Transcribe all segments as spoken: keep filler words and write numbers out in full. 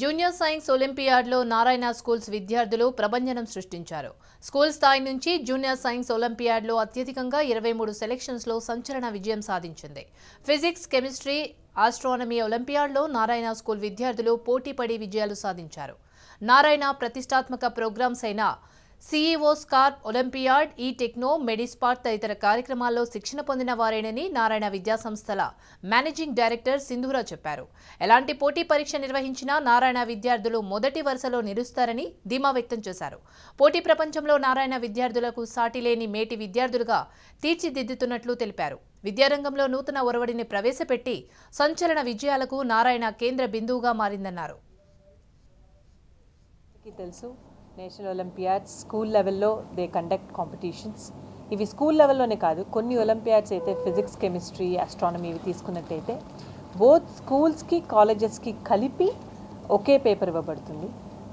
Junior science ఒలింపియాడ్లో Narayana schools విద్యార్థులు ప్రబంధనం సృష్టించారు. స్కూల్ స్థాయి నుంచి జూనియర్ సైన్స్ ఒలింపియాడ్లో అత్యధికంగా ఇరవై మూడు సెలక్షన్స్లో సంచలన విజయం సాధించింది. ఫిజిక్స్, కెమిస్ట్రీ, ఆస్ట్రానమీ ఒలింపియాడ్లో నారాయణ స్కూల్ విద్యార్థులు పోటీపడి విజయాలు సాధించారు. నారాయణ ప్రతిష్టాత్మక ప్రోగ్రామ్స్ అయిన సిఈఓ స్కార్ప్, ఒలింపియాడ్, ఈ టెక్నో, మెడిస్పాట్ తదితర కార్యక్రమాల్లో శిక్షణ పొందిన వారేనని నారాయణ విద్యాసంస్థల మేనేజింగ్ డైరెక్టర్ సింధూరా చెప్పారు. ఎలాంటి పోటీ పరీక్ష నిర్వహించినా నారాయణ విద్యార్థులు మొదటి వరుసలో నిలుస్తారని ధీమా వ్యక్తం చేశారు. పోటీ ప్రపంచంలో నారాయణ విద్యార్థులకు సాటిలేని మేటి విద్యార్థులుగా తీర్చిదిద్దుతున్నట్లు తెలిపారు. విద్యారంగంలో నూతన ఒరవడిని ప్రవేశపెట్టి సంచలన విజయాలకు నారాయణ కేంద్ర బిందువుగా మారిందన్నారు. నేషనల్ ఒలింపియాడ్స్ స్కూల్ లెవెల్లో దే కండక్ట్ కాంపిటీషన్స్. ఇవి స్కూల్ లెవెల్లోనే కాదు, కొన్ని ఒలింపియాడ్స్ అయితే ఫిజిక్స్, కెమిస్ట్రీ, ఆస్ట్రానమీ ఇవి తీసుకున్నట్టయితే బోత్ స్కూల్స్కి కాలేజెస్కి కలిపి ఒకే పేపర్ ఇవ్వబడుతుంది.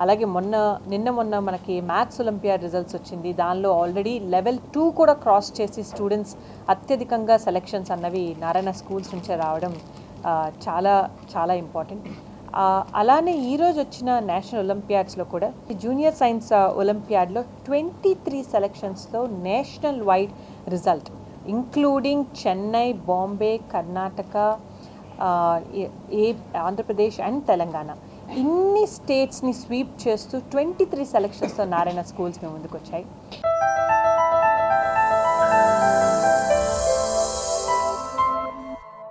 అలాగే మొన్న నిన్న మొన్న మనకి మ్యాథ్స్ ఒలింపియాడ్ రిజల్ట్స్ వచ్చింది. దానిలో ఆల్రెడీ లెవెల్ టూ కూడా క్రాస్ చేసి స్టూడెంట్స్ అత్యధికంగా సెలెక్షన్స్ అన్నవి నారాయణ స్కూల్స్ నుంచే రావడం చాలా చాలా ఇంపార్టెంట్. అలానే ఈరోజు వచ్చిన నేషనల్ ఒలింపియాడ్స్లో కూడా జూనియర్ సైన్స్ ఒలింపియాడ్లో ట్వంటీ త్రీ సెలెక్షన్స్లో national wide result, including Chennai, Bombay, Karnataka, ఏ ఆంధ్రప్రదేశ్ అండ్ తెలంగాణ, ఇన్ని స్టేట్స్ని స్వీప్ చేస్తూ ట్వంటీ త్రీ సెలెక్షన్స్తో నారాయణ స్కూల్స్ మేము ముందుకు వచ్చాయి.